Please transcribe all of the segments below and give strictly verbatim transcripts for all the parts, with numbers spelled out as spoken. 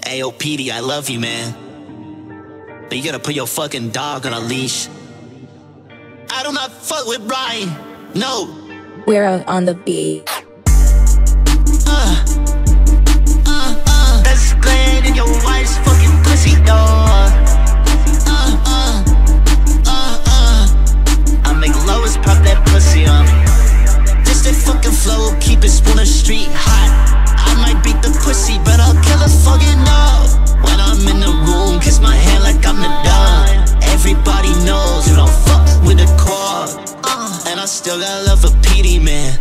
Ayo, Petey, I love you, man. But you gotta put your fucking dog on a leash. I do not fuck with Brian. No. We're out on the beat. Uh, uh, uh. That's glad in your wife's fucking pussy, dog. Uh, uh, uh, uh. I make Lois pop that pussy on me. This that fucking flow, keep it spooner street hot. I might beat the pussy, but I'll kill a fucking dog. When I'm in the room, kiss my hand like I'm the dog. Everybody knows you don't fuck with a car. And I still got love for Petey, man.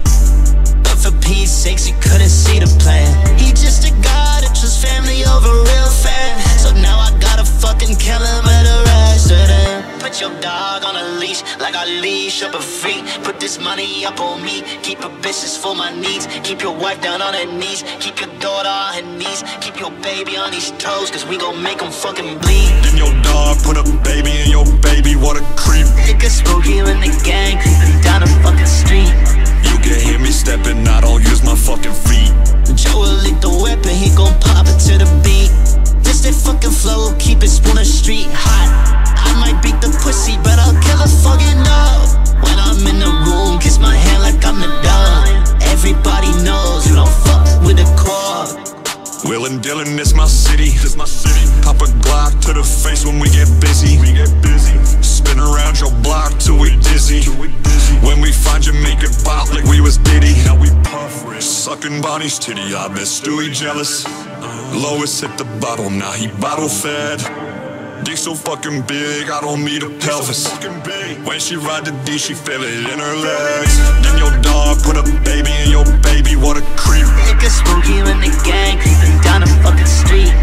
But for Pete's sakes, you couldn't see the plan. He just a guy that trusts family over real fan. So now I gotta fucking kill him with a rest of them. Put your dog on a leash, like I leash up a freak. Put this money up on me, keep a business for my needs. Keep your wife down on her knees, keep your daughter on her knees. Keep your baby on these toes, cause we gon' make them fucking bleed. Then your dog put a baby in your baby, what a creep. Niggas spooky in the gang, creeping down the fucking street. You can hear me stepping, I don't use my fucking feet. Joe will lick the weapon, he gon' pop it to the beat. This that fucking flow, keep it spooner street hot. I might beat the pussy, but I'll kill a fucking dog. When I'm in the room, kiss my hand like I'm the dog. Everybody knows you don't fuck with a car. Will and Dylan, it's my city. It's my city. Pop a Glock to the face when we get busy. We get busy. Spin around your block till we dizzy. Till we dizzy. When we find you, make it pop like we was Diddy. Now we puff rich. Sucking Bonnie's titty, I bet Stewie jealous. Lois hit the bottle, now he bottle fed. Dick so fucking big, I don't need a pelvis. When she ride the D, she feel it in her legs. Then your dog put a baby in your baby, what a creep. Niggas spooky in the gang, creeping down the fucking street.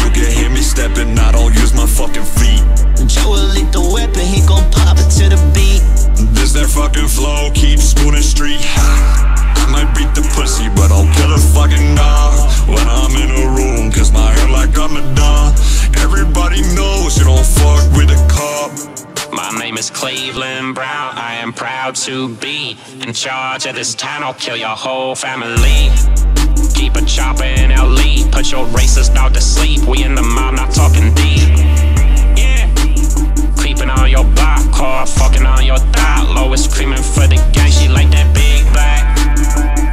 You can hear me stepping, I don't use my fucking feet. Joe will lick the weapon, he gon' pop it to the beat. This that fucking flow, keep spooning street. I might beat the pussy, but I'll kill a fucking dog. When I'm in a room, kiss my hair like I'm a dog. Everybody knows you don't fuck with a cop. My name is Cleveland Brown, I am proud to be in charge of this town, I'll kill your whole family. Keep a chopper in L E, put your racist dog to sleep. We in the mob, not talking deep. Yeah. Creeping on your block, car fucking on your thigh. Lois creaming for the gang, she like that big black.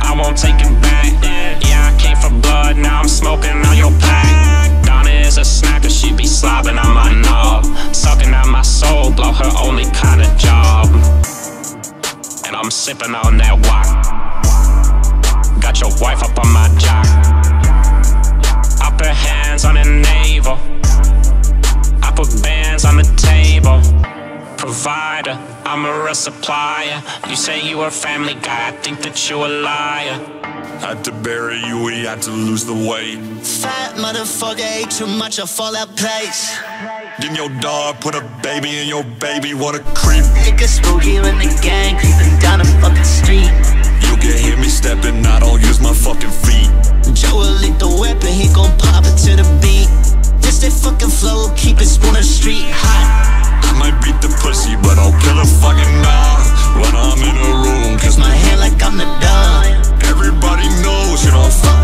I won't take it back, yeah, yeah, I came for blood, now I'm smoking on your pack. Donna is a snacker, she be slobbing on my knob. Sucking out my soul, blow her only kind of job. And I'm sipping on that wok. Got your wife up on my jock. I put hands on her navel. I put bands on the table. Provider, I'm a real supplier. You say you a family guy, I think that you a liar. Had to bury you, we had to lose the weight. Fat motherfucker ate too much, I fall out place. Then your dog put a baby in your baby, what a creep. Niggas spooky in the gang, creeping down the fucking street. You can hear me stepping, I don't use my fucking feet. Joe will lick the weapon, he gon' pop it to the beat. This that fucking flow, keep it spooner street hot. I might beat the pussy, but I'll kill a fucking dog. When I'm in a room, kiss my hand like I'm the dog. Everybody knows you don't fuck